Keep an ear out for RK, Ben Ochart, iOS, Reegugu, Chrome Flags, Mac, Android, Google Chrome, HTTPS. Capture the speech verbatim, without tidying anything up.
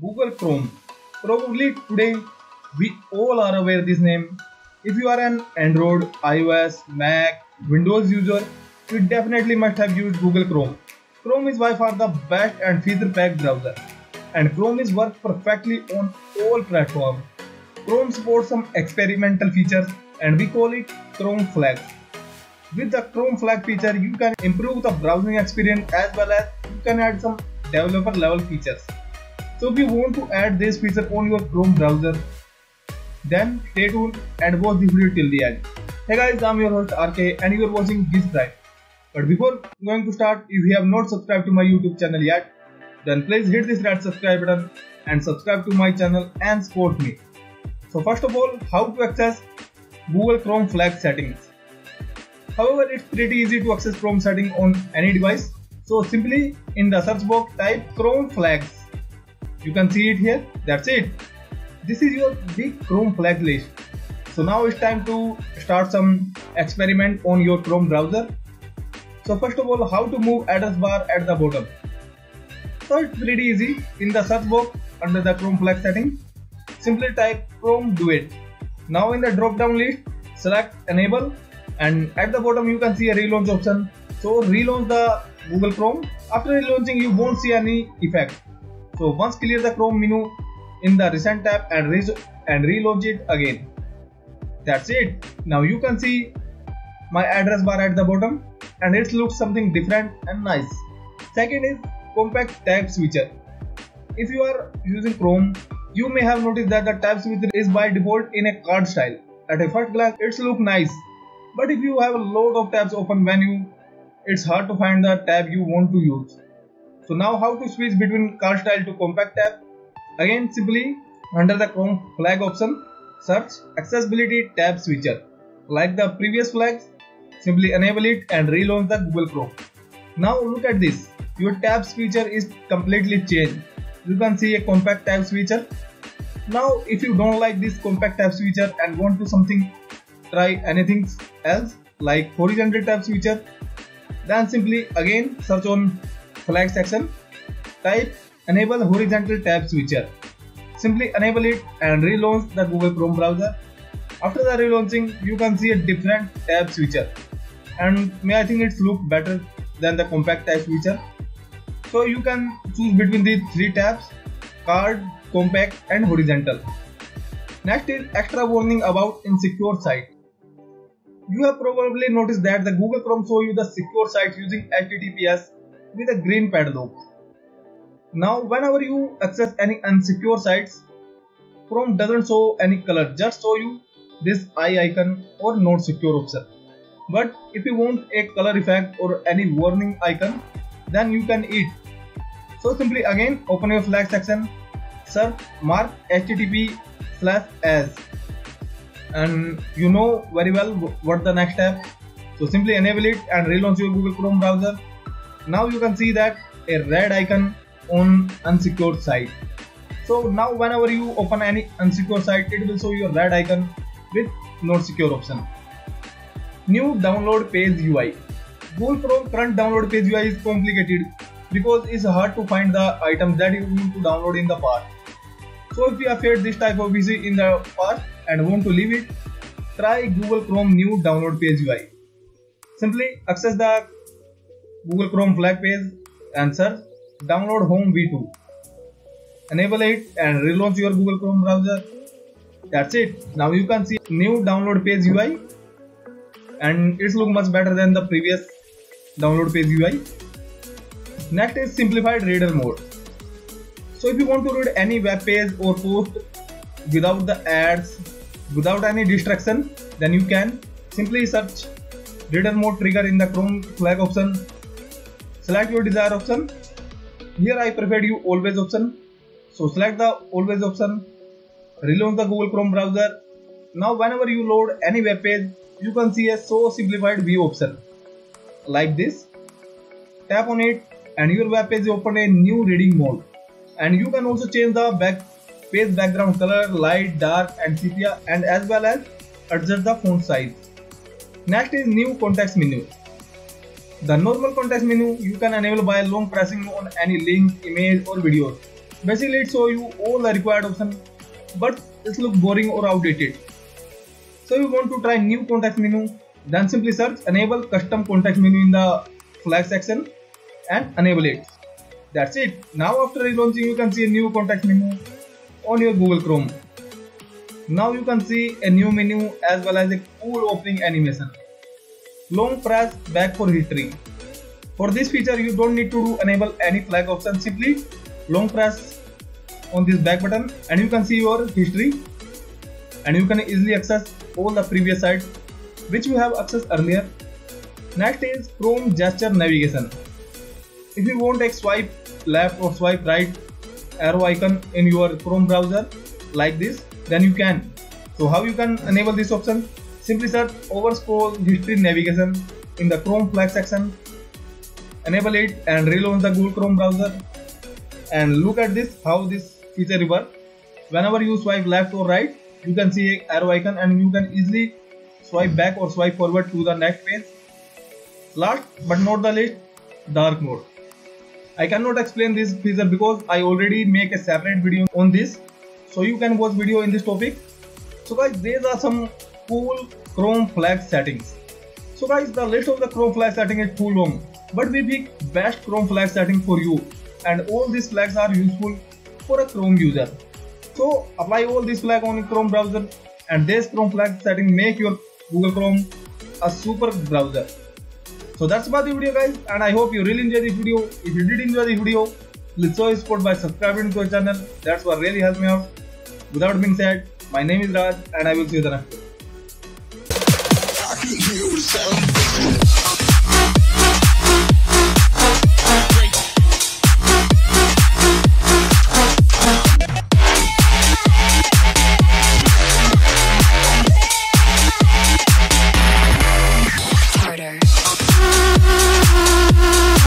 Google Chrome. Probably today we all are aware this name. If you are an Android, iOS, Mac, Windows user, you definitely must have used Google Chrome. Chrome is by far the best and feature-packed browser, and Chrome is worked perfectly on all platforms. Chrome supports some experimental features and we call it Chrome Flags. With the Chrome Flag feature, you can improve the browsing experience as well as you can add some developer level features. So if you want to add this feature on your Chrome browser, then stay tuned and watch this video till the end. Hey guys, I'm your host R K and you are watching this drive. But before going to start, if you have not subscribed to my YouTube channel yet, then please hit this red subscribe button and subscribe to my channel and support me. So first of all, how to access Google Chrome Flag settings. However, it's pretty easy to access Chrome settings on any device. So simply in the search box type Chrome Flags. You can see it here. That's it. This is your big Chrome flag list. So now it's time to start some experiment on your Chrome browser. So first of all, how to move address bar at the bottom. So it's pretty easy. In the search box under the Chrome flag setting, simply type Chrome do it. Now in the drop down list, select enable, and at the bottom you can see a relaunch option. So relaunch the Google Chrome. After relaunching, you won't see any effect. So once clear the Chrome menu in the recent tab and, re and relaunch it again. That's it. Now you can see my address bar at the bottom, and it looks something different and nice. Second is compact tab switcher. If you are using Chrome, you may have noticed that the tab switcher is by default in a card style. At a first glance, it looks nice, but if you have a load of tabs open menu, it's hard to find the tab you want to use. So now how to switch between card style to compact tab? Again, simply under the Chrome flag option, search accessibility tab switcher. Like the previous flags, simply enable it and relaunch the Google Chrome. Now look at this, your tab switcher is completely changed. You can see a compact tab switcher. Now if you don't like this compact tab switcher and want to something, try anything else like horizontal tab switcher, then simply again search on flag section, type enable horizontal tab switcher. Simply enable it and relaunch the Google Chrome browser. After the relaunching, you can see a different tab switcher, and may I think it looks better than the compact tab switcher. So you can choose between these three tabs: card, compact and horizontal. Next is extra warning about insecure site. You have probably noticed that the Google Chrome shows you the secure sites using H T T P S with a green padlock. Now whenever you access any unsecure sites, Chrome doesn't show any color, just show you this eye icon or not secure option. But if you want a color effect or any warning icon, then you can it. So simply again open your flag section, search mark H T T P slash as, and you know very well what the next step. So simply enable it and relaunch your Google Chrome browser. Now you can see that a red icon on unsecured site. So now whenever you open any unsecured site, it will show you a red icon with not secure option. New download page U I. Google Chrome current download page U I is complicated because it's hard to find the items that you need to download in the past. So if you have faced this type of issue in the past and want to leave it, try Google Chrome new download page U I. Simply access the Google Chrome flag page and search download home v two. Enable it and relaunch your Google Chrome browser. That's it. Now you can see new download page U I, and it looks much better than the previous download page U I. Next is simplified reader mode. So if you want to read any web page or post without the ads, without any distraction, then you can simply search reader mode trigger in the Chrome flag option. Select your desired option. Here I preferred you always option. So select the always option. Relaunch the Google Chrome browser. Now whenever you load any web page, you can see a show simplified view option like this. Tap on it and your web page open a new reading mode. And you can also change the back page background color, light, dark and sepia, and as well as adjust the font size. Next is new context menu. The normal context menu you can enable by long pressing on any link, image or video. Basically it shows you all the required options, but it looks boring or outdated. So you want to try new context menu, then simply search enable custom context menu in the flag section and enable it. That's it. Now after relaunching you can see a new context menu on your Google Chrome. Now you can see a new menu as well as a cool opening animation. Long press back for history. For this feature you don't need to do enable any flag option, simply long press on this back button and you can see your history, and you can easily access all the previous sites which you have accessed earlier. Next is Chrome gesture navigation. If you want a swipe left or swipe right arrow icon in your Chrome browser like this, then you can. So how you can enable this option? Simply search over scroll history navigation in the Chrome flag section, enable it and relaunch the Google Chrome browser, and look at this how this feature works. Whenever you swipe left or right you can see an arrow icon and you can easily swipe back or swipe forward to the next page. Last but not the least, dark mode. I cannot explain this feature because I already make a separate video on this, so you can watch video in this topic. So guys, these are some cool Chrome flag settings. So guys, the list of the Chrome flag setting is too long, but we pick best Chrome flag setting for you, and all these flags are useful for a Chrome user. So apply all these flag on your Chrome browser, and this Chrome flag setting make your Google Chrome a super browser. So that's about the video guys, and I hope you really enjoyed this video. If you did enjoy the video, please show your support by subscribing to our channel. That's what really helps me out. Without being said, my name is Raj and I will see you the next time.